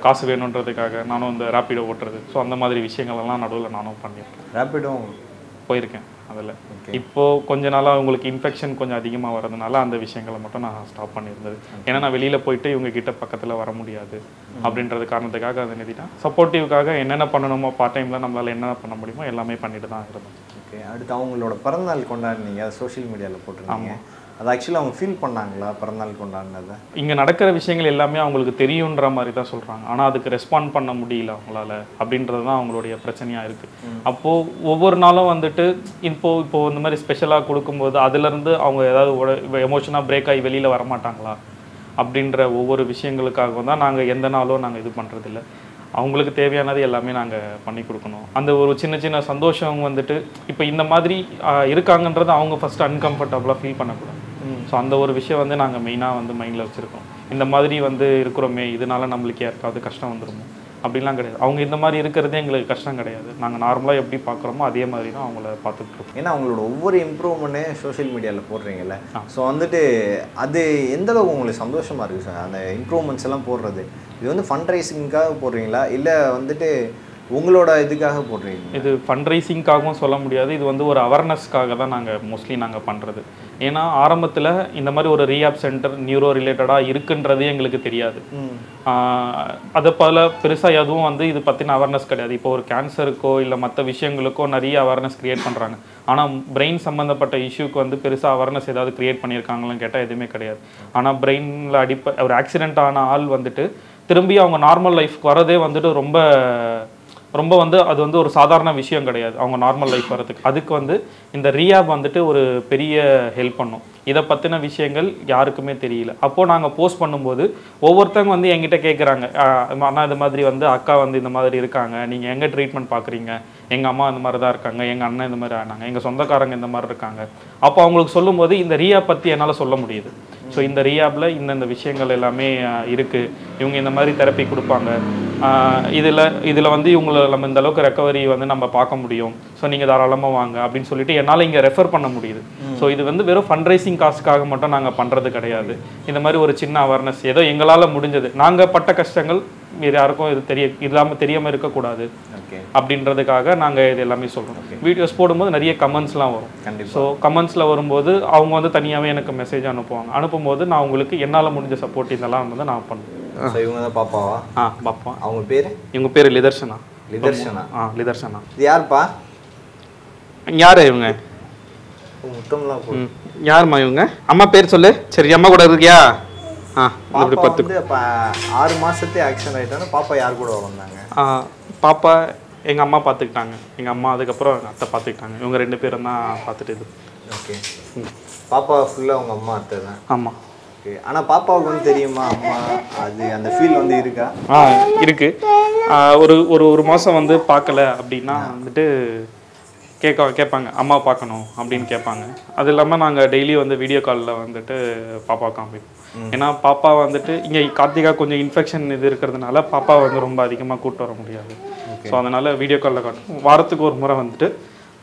காசு வேணுன்றதுக்காக நானும் இந்த ரேப்பிடோ ஓட்டுறது, ஸோ அந்த மாதிரி விஷயங்கள்லாம் நடுவில் நானும் பண்ணியிருக்கேன். ரேப்பிடோ போயிருக்கேன் அதில். இப்போது கொஞ்ச நாளாக உங்களுக்கு இன்ஃபெக்ஷன் கொஞ்சம் அதிகமாக வர்றதுனால அந்த விஷயங்களை மட்டும் நான் ஸ்டாப் பண்ணியிருந்தது. ஏன்னா நான் வெளியில் போயிட்டு இவங்ககிட்ட பக்கத்தில் வர முடியாது அப்படின்றது காரணத்துக்காக அதை நிறுத்திட்டேன். சப்போர்ட்டிவ்க்காக என்னென்ன பண்ணணுமோ பார்ட் டைமில் நம்மளால் என்னென்ன பண்ண முடியுமோ எல்லாமே பண்ணிட்டு தான் இருந்தோம். ஓகே, அடுத்து அவங்களோட பிறந்தநாள் கொண்டாடினீங்க, சோஷியல் மீடியாவில் போட்டிருக்காங்க. அது ஆக்சுவலாக அவங்க ஃபீல் பண்ணாங்களா பிறந்தநாள் கொண்டாடினதை? இங்கே நடக்கிற விஷயங்கள் எல்லாமே அவங்களுக்கு தெரியுன்ற மாதிரி தான் சொல்கிறாங்க. ஆனால் அதுக்கு ரெஸ்பாண்ட் பண்ண முடியல அவங்களால அப்படின்றது தான் அவங்களுடைய பிரச்சனையாக இருக்குது. அப்போது ஒவ்வொரு நாளும் வந்துட்டு இப்போது இப்போது இந்த மாதிரி ஸ்பெஷலாக கொடுக்கும்போது அதுலேருந்து அவங்க ஏதாவது எமோஷனாக பிரேக் ஆகி வெளியில் வரமாட்டாங்களா அப்படின்ற ஒவ்வொரு விஷயங்களுக்காகவும் தான் நாங்கள் எந்த நாளும் நாங்கள் இது பண்ணுறதில்ல. அவங்களுக்கு தேவையானது எல்லாமே நாங்கள் பண்ணி கொடுக்கணும். அந்த ஒரு சின்ன சின்ன சந்தோஷம் வந்துட்டு இப்போ இந்த மாதிரி இருக்காங்கன்றது அவங்க ஃபஸ்ட்டு அன்கம்ஃபர்டபுளாக ஃபீல் பண்ணக்கூடாது. ஸோ அந்த ஒரு விஷயம் வந்து நாங்கள் மெயினாக வந்து மைண்டில் வச்சுருக்கோம். இந்த மாதிரி வந்து இருக்கிறோமே, இதனால நம்மளுக்கு யாருக்காவது கஷ்டம் வந்துடுமோ அப்படிலாம் கிடையாது. அவங்க இந்த மாதிரி இருக்கிறதே எங்களுக்கு கஷ்டம் கிடையாது. நாங்கள் நார்மலாக எப்படி பார்க்குறோமோ அதே மாதிரி தான் அவங்கள பார்த்துட்ருக்கோம். ஏன்னா அவங்களோட ஒவ்வொரு இம்ப்ரூவ்மெண்ட்டே சோஷியல் மீடியாவில் போடுறீங்கல்ல, ஸோ வந்துட்டு அது எந்தளவுக்கு உங்களுக்கு சந்தோஷமாக இருக்குது சார் அந்த இம்ப்ரூவ்மெண்ட்ஸ் எல்லாம் போடுறது? இது வந்து ஃபண்ட் ரைசிங்காக போடுறீங்களா இல்லை வந்துட்டு உங்களோட இதுக்காக போடுறீங்க? இது ஃபண்ட் ரைசிங்காகவும் சொல்ல முடியாது. இது வந்து ஒரு அவேர்னஸ்க்காக தான் நாங்கள் மோஸ்ட்லி நாங்கள் பண்ணுறது. ஏன்னா ஆரம்பத்தில் இந்த மாதிரி ஒரு ரீஹாப் சென்டர் நியூரோ ரிலேட்டடாக இருக்குன்றதே எங்களுக்கு தெரியாது. அதை போல் பெருசாக எதுவும் வந்து இது பற்றின அவேர்னஸ் கிடையாது. இப்போ ஒரு கேன்சருக்கோ இல்லை மற்ற விஷயங்களுக்கோ நிறைய அவேர்னஸ் க்ரியேட் பண்ணுறாங்க. ஆனால் பிரெயின் சம்மந்தப்பட்ட இஷ்யூக்கு வந்து பெருசாக அவேர்னஸ் ஏதாவது க்ரியேட் பண்ணியிருக்காங்களான்னு கேட்டால் எதுவுமே கிடையாது. ஆனால் பிரெயினில் அடிப்ப ஒரு ஆக்சிடெண்ட் ஆன ஆள் வந்துட்டு திரும்பி அவங்க நார்மல் லைஃப்க்கு வரதே வந்துட்டு ரொம்ப ரொம்ப வந்து அது வந்து ஒரு சாதாரண விஷயம் கிடையாது அவங்க நார்மல் லைஃப் வரதுக்கு. அதுக்கு வந்து இந்த ரீஹாப் வந்துட்டு ஒரு பெரிய ஹெல்ப் பண்ணும். இதை பற்றின விஷயங்கள் யாருக்குமே தெரியல. அப்போது நாங்கள் போஸ்ட் பண்ணும்போது ஒவ்வொருத்தங்க வந்து எங்கிட்ட கேட்குறாங்க, ஆனால் இது மாதிரி வந்து அக்கா வந்து இந்த மாதிரி இருக்காங்க, நீங்கள் எங்கே ட்ரீட்மெண்ட் பார்க்குறீங்க, எங்கள் அம்மா இந்த மாதிரி தான் இருக்காங்க, எங்கள் அண்ணன் இந்த மாதிரி ஆனாங்க, எங்கள் சொந்தக்காரங்க இந்த மாதிரி இருக்காங்க. அப்போ அவங்களுக்கு சொல்லும்போது இந்த ரீஹாப் பற்றி என்னால் சொல்ல முடியுது. ஸோ இந்த ரீஹாப்ல இந்தந்த விஷயங்கள் எல்லாமே இருக்குது, இவங்க இந்த மாதிரி தெரப்பி கொடுப்பாங்க, இதில் இதில் வந்து இவங்களை நம்ம இந்த அளவுக்கு ரெக்கவரி வந்து நம்ம பார்க்க முடியும், ஸோ நீங்கள் தாராளமாக வாங்க அப்படின்னு சொல்லிட்டு என்னால் இங்கே ரெஃபர் பண்ண முடியுது. ஸோ இது வந்து வெறும் ஃபண்ட்ரைசிங் காசுக்காக மட்டும் நாங்கள் பண்ணுறது கிடையாது. இந்த மாதிரி ஒரு சின்ன அவேர்னஸ் ஏதோ எங்களால் முடிஞ்சது, நாங்கள் பட்ட கஷ்டங்கள் வேறு யாருக்கும் இது தெரிய இல்லாமல் தெரியாமல் இருக்கக்கூடாது அப்படின்றதுக்காக நாங்கள் இது எல்லாமே சொல்கிறோம். வீடியோஸ் போடும்போது நிறைய கமெண்ட்ஸ்லாம் வரும். ஸோ கமெண்ட்ஸில் வரும்போது அவங்க வந்து தனியாகவே எனக்கு மெசேஜ் அனுப்புவாங்க. அனுப்பும்போது நான் உங்களுக்கு என்னால் முடிஞ்ச சப்போர்ட் இதெல்லாம் வந்து நான் பண்ணுவேன். இவங்க தான் பாப்பாவா? ஆ, பாப்பா. அவங்க பேர்? இவங்க பேர் லிதர்ஷனா. லிதர்ஷனா? ஆ, லிதர்ஷனா. இது யாருப்பா? யார் இவங்க? மொத்தம்லாம் யாருமா இவங்க? அம்மா பேர் சொல்லு. சரி, அம்மா கூட இருக்கியா? ஆ, அப்படி பத்து ஆறு மாதத்தே ஆக்சிடென்ட் ஆகிட்டாங்க. பாப்பா யார் கூட வந்தாங்க? ஆ, பாப்பா எங்கள் அம்மா பார்த்துக்கிட்டாங்க. எங்கள் அம்மா அதுக்கப்புறம் எங்கள் அத்தை பார்த்துக்கிட்டாங்க. இவங்க ரெண்டு பேரும் தான் பார்த்துட்டு இது. ஓகே, பாப்பா ஃபுல்லாக அவங்க அம்மா அத்தை தான்? ஆமாம். ஆனால் பாப்பாவுக்கு வந்து தெரியுமா அம்மா அது அந்த ஃபீல் வந்து இருக்கா? ஆ, இருக்குது. ஒரு ஒரு ஒரு மாதம் வந்து பார்க்கல அப்படின்னா வந்துட்டு கேட்க கேட்பாங்க அம்மா பார்க்கணும் அப்படின்னு கேட்பாங்க. அது இல்லாமல் நாங்கள் டெய்லி வந்து வீடியோ காலில் வந்துட்டு பாப்பா காமிப்போம். ஏன்னா பாப்பா வந்துட்டு இங்கே கார்த்திகா கொஞ்சம் இன்ஃபெக்ஷன் இது இருக்கிறதுனால பாப்பா வந்து ரொம்ப அதிகமாக கூப்பிட்டு வர முடியாது. ஸோ அதனால் வீடியோ காலில் காட்டுவோம். வாரத்துக்கு ஒரு முறை வந்துட்டு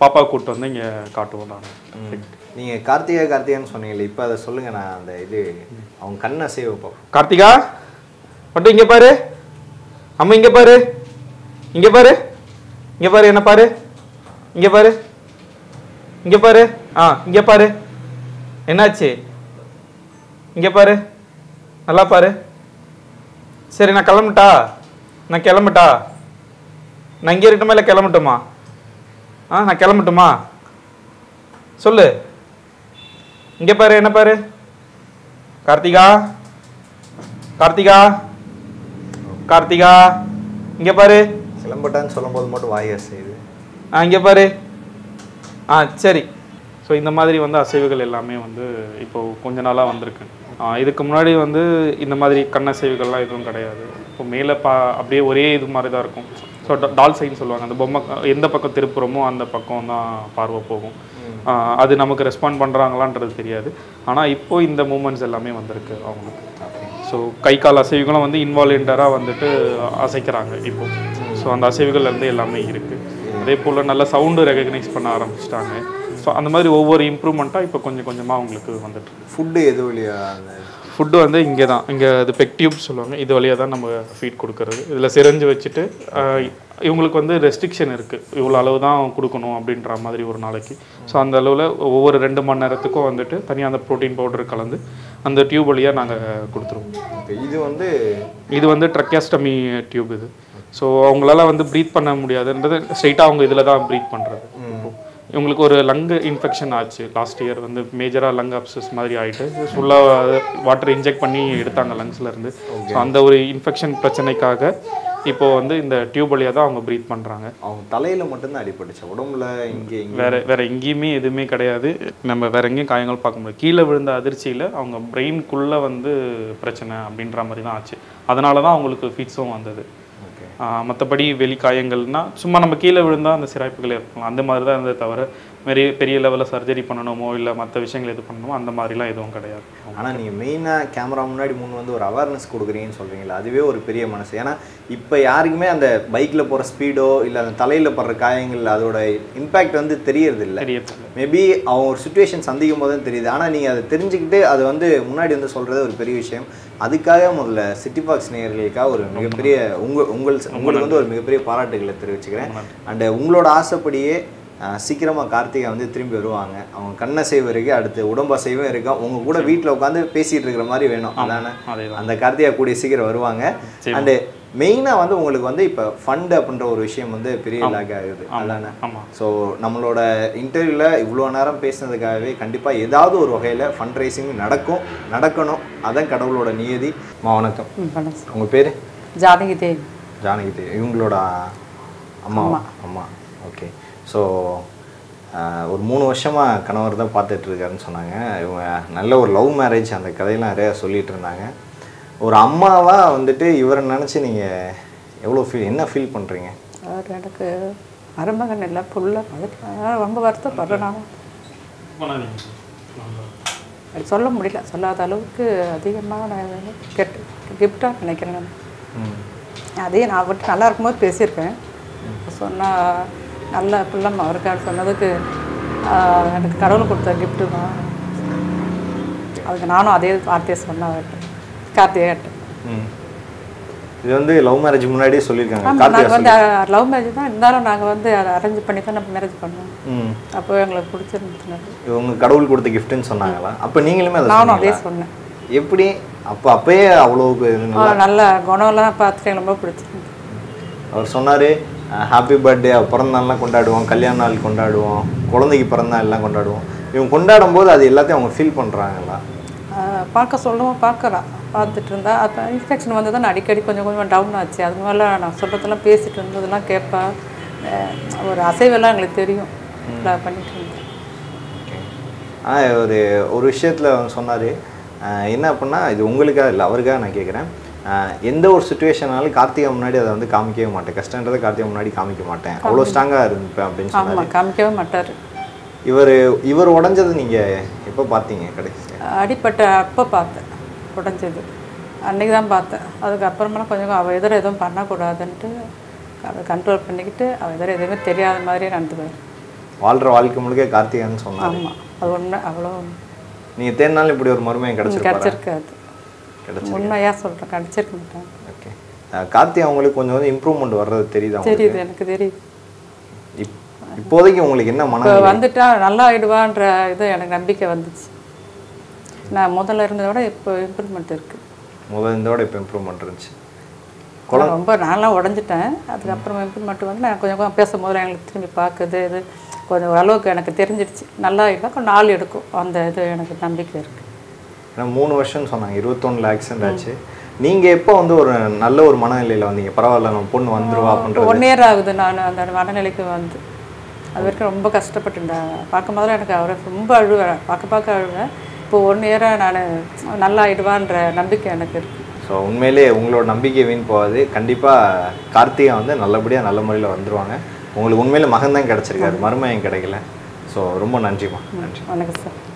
பாப்பா கூப்பிட்டு வந்து இங்கே காட்டுவோம். நான் நீங்கள் கார்த்திகா கார்த்திகான்னு சொன்னீங்களே, இப்போ அதை சொல்லுங்கள். நான் அந்த இது அவங்க கண்ணை சேவ் பார்ப்போம். கார்த்திகா மட்டும் இங்கே பாரு, அம்மா இங்கே பாரு, இங்கே பாரு, இங்கே பாரு, என்ன பாரு, இங்கே பாரு, இங்கே பாரு, ஆ இங்கே பாரு, என்னாச்சு இங்கே பாரு, நல்லா பாரு. சரி, நான் கிளம்பிட்டா நான் கிளம்பிட்டா நான் இங்கே இருக்கட்டுமா இல்லை கிளம்பட்டுமா? ஆ, நான் கிளம்பட்டுமா சொல்லு. இங்கே பாரு, என்ன பாரு, கார்த்திகா கார்த்திகா கார்த்திகா இங்கே பாரு. கிளம்பட்டான்னு சொல்லும் போது மட்டும் வாய் அசையுது. ஆ, இங்கே பாரு, ஆ சரி. ஸோ இந்த மாதிரி வந்து அசைவுகள் எல்லாமே வந்து இப்போது கொஞ்ச நாளாக வந்திருக்கு. இதுக்கு முன்னாடி வந்து இந்த மாதிரி கண்ணசைவுகள்லாம் எதுவும் கிடையாது. இப்போ மேலே பா அப்படியே ஒரே இது மாதிரி தான் இருக்கும். ஸோ டால் சைன் சொல்லுவாங்க. அந்த பொம்மை எந்த பக்கம் திருப்புறமோ அந்த பக்கம் தான் பார்வை போகும். அது நமக்கு ரெஸ்பாண்ட் பண்ணுறாங்களான்றது தெரியாது. ஆனால் இப்போது இந்த மூமெண்ட்ஸ் எல்லாமே வந்திருக்கு அவங்களுக்கு. ஸோ கை கால் அசைவுகளும் வந்து இன்வாலண்டராக வந்துட்டு அசைக்கிறாங்க இப்போது. ஸோ அந்த அசைவுகள்லேருந்து எல்லாமே இருக்குது. அதே போல் நல்லா சவுண்டு ரெகக்னைஸ் பண்ண ஆரம்பிச்சிட்டாங்க. ஸோ அந்த மாதிரி ஒவ்வொரு இம்ப்ரூவ்மெண்ட்டாக இப்போ கொஞ்சம் கொஞ்சமாக உங்களுக்கு வந்துட்டு ஃபுட்டு எது வழியாக ஃபுட்டு வந்து இங்கே தான் இங்கே அது பெக் டியூப்ஸ் சொல்லுவாங்க, இது வழியாக தான் நம்ம ஃபீட் கொடுக்கறது. இதில் சிரஞ்சு வச்சுட்டு இவங்களுக்கு வந்து ரெஸ்ட்ரிக்ஷன் இருக்குது, இவ்வளோ அளவு தான் கொடுக்கணும் அப்படின்ற மாதிரி ஒரு நாளைக்கு. ஸோ அந்த அளவில் ஒவ்வொரு ரெண்டு மணி நேரத்துக்கும் வந்துட்டு தனியாக அந்த ப்ரோட்டீன் பவுடர் கலந்து அந்த டியூப் வழியாக நாங்கள் கொடுத்துருவோம். இது வந்து இது வந்து ட்ரக்கியாஸ்டமி டியூப் இது. ஸோ அவங்களால வந்து ப்ரீத் பண்ண முடியாதுன்றது ஸ்ட்ரைட்டாக அவங்க இதில் தான் ப்ரீத் பண்ணுறது. இவங்களுக்கு ஒரு லங்கு இன்ஃபெக்ஷன் ஆச்சு லாஸ்ட் இயர் வந்து, மேஜராக லங் அப்சஸ் மாதிரி ஆகிட்டு ஃபுல்லாக வாட்டர் இன்ஜெக்ட் பண்ணி எடுத்தாங்க லங்ஸ்லேருந்து. ஸோ அந்த ஒரு இன்ஃபெக்ஷன் பிரச்சனைக்காக இப்போது வந்து இந்த டியூப் வழியாக தான் அவங்க ப்ரீத் பண்ணுறாங்க. அவங்க தலையில் மட்டும்தான் அடிபட்டுச்சு, உடம்புல இங்கே வேறு வேறு எங்கேயுமே எதுவுமே கிடையாது. நம்ம வேறு எங்கேயும் காயங்கள் பார்க்க முடியாது. கீழே விழுந்த அதிர்ச்சியில் அவங்க பிரெயின்குள்ளே வந்து பிரச்சனை அப்படின்ற மாதிரி தான் ஆச்சு. அதனால தான் அவங்களுக்கு ஃபிட்ஸும் வந்தது. மற்றபடி வெளி காயங்கள்னால் சும்மா நம்ம கீழே விழுந்தால் அந்த சிராய்ப்புகள் ஏற்படலாம், அந்த மாதிரி தான் இருந்தது தவிர பெரிய பெரிய லெவலில் சர்ஜரி பண்ணணுமோ இல்லை மற்ற விஷயங்கள் எது பண்ணணுமோ அந்த மாதிரிலாம் எதுவும் கிடையாது. ஆனால் நீங்கள் மெயினாக கேமரா முன்னாடி முன் வந்து ஒரு அவேர்னஸ் கொடுக்குறீங்கன்னு சொல்கிறீங்களா, அதுவே ஒரு பெரிய மனசு. ஏன்னா இப்போ யாருக்குமே அந்த பைக்கில் போகிற ஸ்பீடோ இல்லை அந்த தலையில் படுற காயங்கள் அதோட இம்பேக்ட் வந்து தெரியறதில்லை. மேபி அவங்க ஒரு சுச்சுவேஷன் சந்திக்கும் போது தான் தெரியுது. ஆனால் நீங்கள் அதை தெரிஞ்சுக்கிட்டு அது வந்து முன்னாடி வந்து சொல்கிறது ஒரு பெரிய விஷயம். அதுக்காக முதல்ல சிட்டி பாக்ஸ் நேயர்களுக்காக ஒரு மிகப்பெரிய உங்கள் உங்கள் உங்களுக்கு வந்து ஒரு மிகப்பெரிய பாராட்டுகளை தெரிவிச்சுக்கிறேன். அண்டு உங்களோட ஆசைப்படியே சீக்கிரமாக கார்த்திகா வந்து திரும்பி வருவாங்க. அவங்க கண்ணை செய்வ இருக்குது, அடுத்து உடம்பு அசைவும் இருக்கா, அவங்க கூட வீட்டில் உட்காந்து பேசிகிட்டு இருக்கிற மாதிரி வேணும். அதான அந்த கார்த்திகா கூடிய சீக்கிரம் வருவாங்க. அண்டு மெயினாக வந்து உங்களுக்கு வந்து இப்போ ஃபண்ட் அப்படின்ற ஒரு விஷயம் வந்து பெரிய இதாக ஆகுது அதான. ஸோ நம்மளோட இன்டர்வியூவில் இவ்வளோ நேரம் பேசுனதுக்காகவே கண்டிப்பாக ஏதாவது ஒரு வகையில் ஃபண்ட் ரைசிங் நடக்கும், நடக்கணும், அதான் கடவுளோட நியதி. மா வணக்கம். உங்கள் பேர்? ஜானகிதே. ஜானகிதேயா இவங்களோட அம்மா? அம்மா. ஓகே. ஸோ ஒரு மூணு வருஷமாக கணவர் தான் பார்த்துட்ருக்காருன்னு சொன்னாங்க. இவங்க நல்ல ஒரு லவ் மேரேஜ் அந்த கதையெல்லாம் நிறையா சொல்லிகிட்டு இருந்தாங்க. ஒரு அம்மாவாக வந்துட்டு இவரை நினச்சி நீங்கள் எவ்வளோ ஃபீல் என்ன ஃபீல் பண்ணுறீங்க? அவர் எனக்கு மருமகன் இல்லை, புள்ள, அதுக்கு ரொம்ப வருத்தப்படுறேன். சொல்ல முடியல, சொல்லாத அளவுக்கு அதிகமாக நான் கெட் கிஃப்டாக நினைக்கிறேன். நான் அதே நான் அவர்கிட்ட நல்லா இருக்கும்போது பேசியிருக்கேன். சொன்னால் நல்ல பிள்ளைம்மா இருக்கான்னு சொன்னதுக்கு எனக்கு கடவுள் கொடுத்த கிஃப்ட்டு தான் அதுக்கு. நானும் அதே வார்த்தையை சொன்னேன் கார்த்திகேட்ட. இது வந்து லவ் மேரேஜ் முன்னாடியே சொல்லியிருக்காங்க. நாங்கள் வந்து லவ் மேரேஜ் தான் இருந்தாலும் நாங்கள் வந்து அதை அரேஞ்ச் பண்ணி தான் நம்ம மேரேஜ் பண்ணோம். அப்போ எங்களுக்கு பிடிச்சிருந்துச்சு. இவங்க கடவுள் கொடுத்த கிஃப்ட்டுன்னு சொன்னாங்களா? அப்போ நீங்களுமே நானும் அதே சொன்னேன். எப்படி அப்போ அப்போயே அவ்வளோவுக்கு நல்ல குணம்லாம் பார்த்துட்டு ரொம்ப பிடிச்சிருந்துச்சு. அவர் சொன்னார் ஹாப்பி பர்த்டே, பிறந்த நாள்லாம் கொண்டாடுவோம், கல்யாண நாள் கொண்டாடுவோம், குழந்தைக்கு பிறந்த நாள் எல்லாம் கொண்டாடுவோம். இவங்க கொண்டாடும் போது அது எல்லாத்தையும் அவங்க ஃபீல் பண்ணுறாங்களா? பார்க்க சொல்லுவோம், பார்க்குறான், பார்த்துட்டு இருந்தா. அப்போ இன்ஃபெக்ஷன் வந்து தான் அடிக்கடி கொஞ்சம் கொஞ்சம் டவுன் ஆச்சு. அது மாதிரிலாம் நான் சொல்கிறதெல்லாம் பேசிகிட்டு இருந்ததெல்லாம் கேட்பா. ஒரு அசைவெல்லாம் எங்களுக்கு தெரியும் பண்ணிட்டு இருந்தேன். ஆ ஒரு ஒரு விஷயத்தில் அவங்க சொன்னார் என்ன அப்படின்னா, இது உங்களுக்காக இல்லை அவருக்காக நான் கேட்குறேன், எந்த ஒரு சுச்சுவேஷனாலும் கார்த்திகா முன்னாடி அதை வந்து காமிக்கவே மாட்டேன், கஷ்டன்றதை கார்த்திகா முன்னாடி காமிக்க மாட்டேன், அவ்வளோ ஸ்ட்ராங்காக இருப்பேன் அப்படின்னு சொன்னாரு. காமிக்கவே மாட்டார் இவர். இவர் உடஞ்சது நீங்கள் எப்போ பார்த்தீங்க? கடைசி அடிப்பட்ட அப்போ பார்த்தேன் உடஞ்சது, அன்றைக்கி தான் பார்த்தேன். அதுக்கப்புறமெல்லாம் கொஞ்சம் அவள் எதிர எதுவும் பண்ணக்கூடாதுன்ட்டு அதை கண்ட்ரோல் பண்ணிக்கிட்டு அவள் எதிர எதுவுமே தெரியாத மாதிரியே நடந்துக்குவேன். வாழ்கிற வாழ்க்கை முழுக்க கார்த்திகான்னு சொன்னாங்க. ஆமாம், அது ஒன்று. அவ்வளோ நீங்கள் தேடினாலும் இப்படி ஒரு மறுமையை கிடச்சி கிடச்சிருக்காது. உண்மையாக சொல்கிறேன், கடிச்சிருக்க மாட்டேன். ஓகே. கார்த்திகா அவங்களுக்கு கொஞ்சம் வந்து இம்ப்ரூவ்மெண்ட் வர்றது தெரியுதா? தெரியுது, எனக்கு தெரியுது. இப் இப்போதைக்கு உங்களுக்கு என்ன மன வந்துட்டா நல்லா ஆகிடுவான்ற இது எனக்கு நம்பிக்கை வந்துச்சு. நான் முதல்ல இருந்ததை விட இப்போ இம்ப்ரூவ்மெண்ட் இருக்குது. முதல்ல இருந்தோட இப்போ இம்ப்ரூவ்மெண்ட் இருந்துச்சு. குழந்தை ரொம்ப நான்லாம் உடஞ்சிட்டேன். அதுக்கப்புறம் இம்ப்ரூவ்மெண்ட் வந்து நான் கொஞ்சம் கொஞ்சம் பேசும்போது எங்களுக்கு திரும்பி பார்க்குது. இது கொஞ்சம் ஓரளவுக்கு எனக்கு தெரிஞ்சிடுச்சு. நல்லா ஆகிடுவா, கொஞ்சம் நாள் எடுக்கும் அந்த இது எனக்கு நம்பிக்கை இருக்குது. ஏன்னா மூணு வருஷம்னு சொன்னாங்க, இருபத்தொன்னில் ஆக்சிடென்ட் ஆச்சு. நீங்கள் எப்போ வந்து ஒரு நல்ல ஒரு மனநிலையில் வந்தீங்க, பரவாயில்ல நம்ம பொண்ணு வந்துடுவா அப்படின்ற? ஒன் இயர் ஆகுது நான் அந்த மனநிலைக்கு வந்து. அது வரைக்கும் ரொம்ப கஷ்டப்பட்டுருந்தேன். பார்க்கும் போதெல்லாம் எனக்கு அவரை ரொம்ப அழுவேன், பார்க்க பார்க்க அழுவேன். இப்போ ஒன் இயராக நான் நல்லா ஆகிடுவான்ற நம்பிக்கை எனக்கு இருக்குது. ஸோ உண்மையிலே உங்களோட நம்பிக்கை வீண் போகாது. கண்டிப்பாக கார்த்திகா வந்து நல்லபடியாக நல்ல முறையில் வந்துடுவாங்க. உங்களுக்கு உண்மையிலே மகன் தான் கிடச்சிருக்காரு, மருமகன் கிடைக்கல. ஸோ ரொம்ப நன்றிம்மா. நன்றி. வணக்கம் சார்.